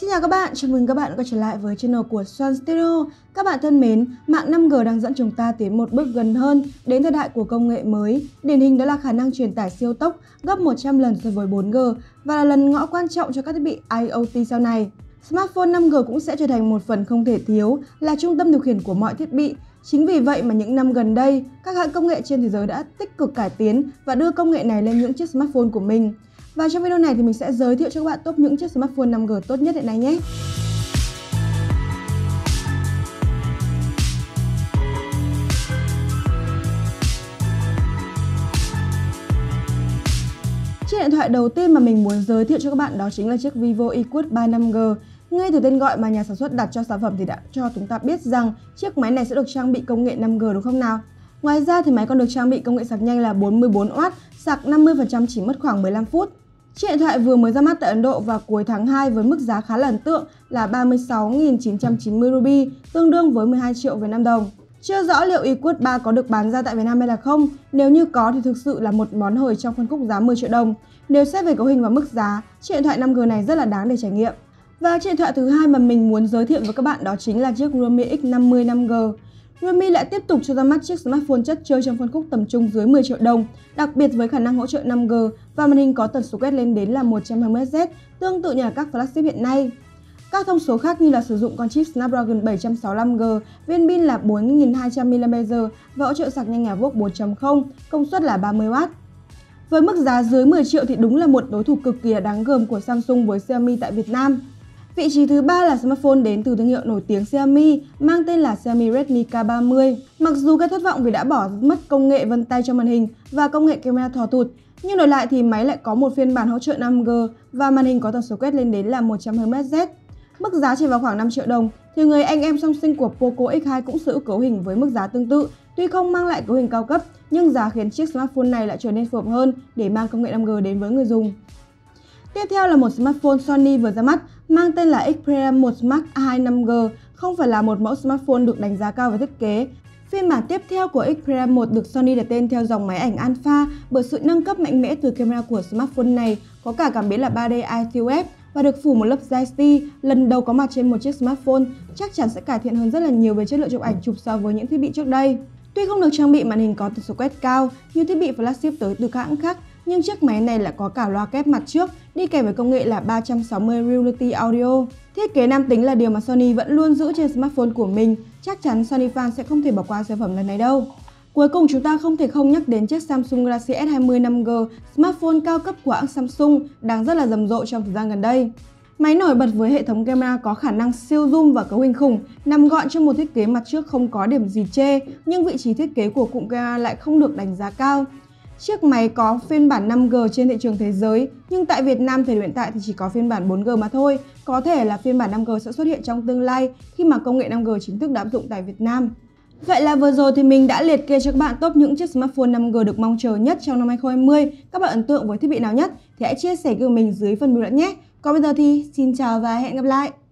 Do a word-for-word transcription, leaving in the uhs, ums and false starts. Xin chào các bạn, chào mừng các bạn quay trở lại với channel của Xoăn Studio. Các bạn thân mến, mạng năm G đang dẫn chúng ta tiến một bước gần hơn đến thời đại của công nghệ mới. Điển hình đó là khả năng truyền tải siêu tốc gấp một trăm lần so với bốn G và là lần ngõ quan trọng cho các thiết bị IoT sau này. Smartphone năm G cũng sẽ trở thành một phần không thể thiếu là trung tâm điều khiển của mọi thiết bị. Chính vì vậy mà những năm gần đây, các hãng công nghệ trên thế giới đã tích cực cải tiến và đưa công nghệ này lên những chiếc smartphone của mình. Và trong video này thì mình sẽ giới thiệu cho các bạn top những chiếc smartphone năm G tốt nhất hiện nay nhé. Chiếc điện thoại đầu tiên mà mình muốn giới thiệu cho các bạn đó chính là chiếc Vivo iQOO ba năm G. Ngay từ tên gọi mà nhà sản xuất đặt cho sản phẩm thì đã cho chúng ta biết rằng chiếc máy này sẽ được trang bị công nghệ năm G đúng không nào? Ngoài ra thì máy còn được trang bị công nghệ sạc nhanh là bốn mươi bốn oát, sạc năm mươi phần trăm chỉ mất khoảng mười lăm phút. Chiếc điện thoại vừa mới ra mắt tại Ấn Độ vào cuối tháng hai với mức giá khá là ấn tượng là ba mươi sáu nghìn chín trăm chín mươi ruby, tương đương với mười hai triệu Việt Nam đồng. Chưa rõ liệu iQOO ba có được bán ra tại Việt Nam hay là không, nếu như có thì thực sự là một món hời trong phân khúc giá mười triệu đồng. Nếu xét về cấu hình và mức giá, chiếc điện thoại năm G này rất là đáng để trải nghiệm. Và chiếc điện thoại thứ hai mà mình muốn giới thiệu với các bạn đó chính là chiếc Realme X năm mươi năm G. Realme lại tiếp tục cho ra mắt chiếc smartphone chất chơi trong phân khúc tầm trung dưới mười triệu đồng, đặc biệt với khả năng hỗ trợ năm G và màn hình có tần số quét lên đến là một trăm hai mươi héc, tương tự như là các flagship hiện nay. Các thông số khác như là sử dụng con chip Snapdragon bảy trăm sáu mươi lăm G, viên pin là bốn nghìn hai trăm mi li am pe giờ và hỗ trợ sạc nhanh nhà vuốt bốn chấm không, công suất là ba mươi oát. Với mức giá dưới mười triệu thì đúng là một đối thủ cực kỳ đáng gờm của Samsung với Xiaomi tại Việt Nam. Vị trí thứ ba là smartphone đến từ thương hiệu nổi tiếng Xiaomi, mang tên là Xiaomi Redmi K ba mươi. Mặc dù gây thất vọng vì đã bỏ mất công nghệ vân tay trong màn hình và công nghệ camera thò thụt, nhưng đổi lại thì máy lại có một phiên bản hỗ trợ năm G và màn hình có tần số quét lên đến là một trăm hai mươi héc. Mức giá chỉ vào khoảng năm triệu đồng, thì người anh em song sinh của Poco X hai cũng sở hữu cấu hình với mức giá tương tự, tuy không mang lại cấu hình cao cấp, nhưng giá khiến chiếc smartphone này lại trở nên phù hợp hơn để mang công nghệ năm G đến với người dùng. Tiếp theo là một smartphone Sony vừa ra mắt, mang tên là Xperia một Mark hai năm G, không phải là một mẫu smartphone được đánh giá cao về thiết kế. Phiên bản tiếp theo của Xperia một được Sony đặt tên theo dòng máy ảnh Alpha bởi sự nâng cấp mạnh mẽ từ camera của smartphone này, có cả cảm biến là ba D i tê u ép và được phủ một lớp Zeiss T lần đầu có mặt trên một chiếc smartphone, chắc chắn sẽ cải thiện hơn rất là nhiều về chất lượng chụp ảnh chụp so với những thiết bị trước đây. Tuy không được trang bị màn hình có tần số quét cao như thiết bị flagship tới từ các hãng khác, nhưng chiếc máy này lại có cả loa kép mặt trước, đi kèm với công nghệ là ba trăm sáu mươi Reality Audio. Thiết kế nam tính là điều mà Sony vẫn luôn giữ trên smartphone của mình, chắc chắn Sony fan sẽ không thể bỏ qua sản phẩm lần này đâu. Cuối cùng chúng ta không thể không nhắc đến chiếc Samsung Galaxy S hai mươi năm G, smartphone cao cấp của hãng Samsung đang rất là rầm rộ trong thời gian gần đây. Máy nổi bật với hệ thống camera có khả năng siêu zoom và cấu hình khủng, nằm gọn trong một thiết kế mặt trước không có điểm gì chê, nhưng vị trí thiết kế của cụm camera lại không được đánh giá cao. Chiếc máy có phiên bản năm G trên thị trường thế giới, nhưng tại Việt Nam thời điểm hiện tại thì chỉ có phiên bản bốn G mà thôi. Có thể là phiên bản năm G sẽ xuất hiện trong tương lai khi mà công nghệ năm G chính thức đã áp dụng tại Việt Nam. Vậy là vừa rồi thì mình đã liệt kê cho các bạn top những chiếc smartphone năm G được mong chờ nhất trong năm hai không hai không. Các bạn ấn tượng với thiết bị nào nhất thì hãy chia sẻ cùng mình dưới phần bình luận nhé. Còn bây giờ thì xin chào và hẹn gặp lại!